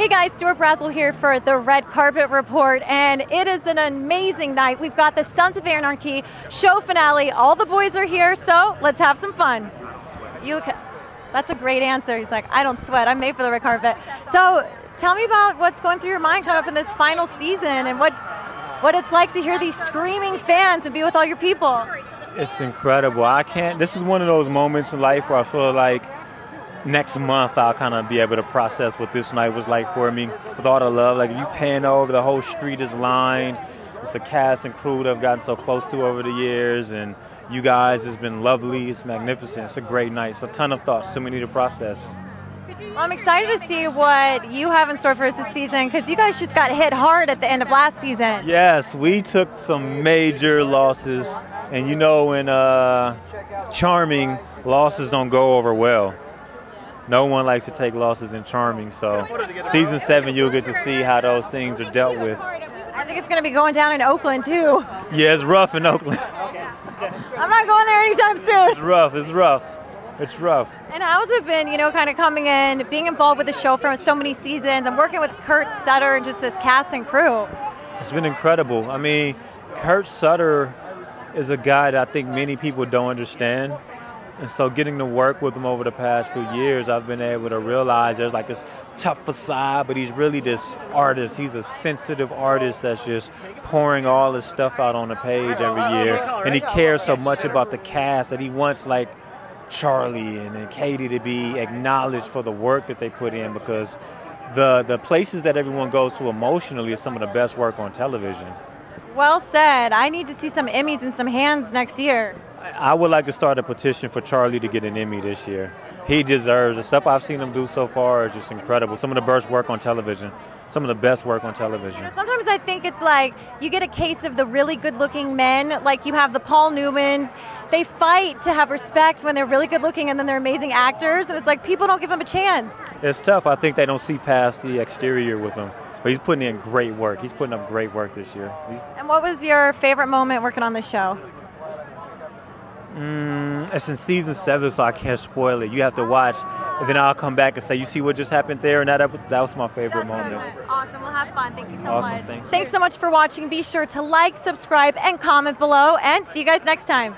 Hey guys, Stuart Brazell here for the Red Carpet Report, and it is an amazing night. We've got the Sons of Anarchy show finale. All the boys are here, so let's have some fun. That's a great answer. He's like, I don't sweat. I'm made for the red carpet. So tell me about what's going through your mind coming up in this final season and what it's like to hear these screaming fans and be with all your people. It's incredible. This is one of those moments in life where I feel like next month I'll kind of be able to process what this night was like for me with all the love. Like, if you pan over, the whole street is lined. It's the cast and crew that I've gotten so close to over the years, and you guys, it's been lovely. It's magnificent. It's a great night. It's a ton of thoughts, so many to process. Well, I'm excited to see what you have in store for us this season, because you guys just got hit hard at the end of last season. Yes, we took some major losses, and you know, in Charming, losses don't go over well. No one likes to take losses in Charming, so season 7 you'll get to see how those things are dealt with. I think it's going to be going down in Oakland too. Yeah, it's rough in Oakland. I'm not going there anytime soon. It's rough, it's rough, it's rough. And how's it been, you know, kind of coming in, being involved with the show for so many seasons and working with Kurt Sutter and just this cast and crew? It's been incredible. I mean, Kurt Sutter is a guy that I think many people don't understand. And so getting to work with him over the past few years, I've been able to realize there's like this tough facade, but he's really this artist. He's a sensitive artist that's just pouring all his stuff out on the page every year. And he cares so much about the cast that he wants like Charlie and Katie to be acknowledged for the work that they put in, because the places that everyone goes to emotionally is some of the best work on television. Well said. I need to see some Emmys and some hands next year. I would like to start a petition for Charlie to get an Emmy this year. He deserves. The stuff I've seen him do so far is just incredible. Some of the best work on television. Some of the best work on television. You know, sometimes I think it's like you get a case of the really good-looking men, like you have the Paul Newmans. They fight to have respect when they're really good-looking, and then they're amazing actors, and it's like people don't give them a chance. It's tough. I think they don't see past the exterior with them. But he's putting in great work. He's putting up great work this year. And what was your favorite moment working on this show? It's in season 7, so I can't spoil it. You have to watch, and then I'll come back and say, you see what just happened there? And that was my favorite moment. Awesome. We'll have fun. Thank you so much. Thanks so much for watching. Be sure to like, subscribe, and comment below, and see you guys next time.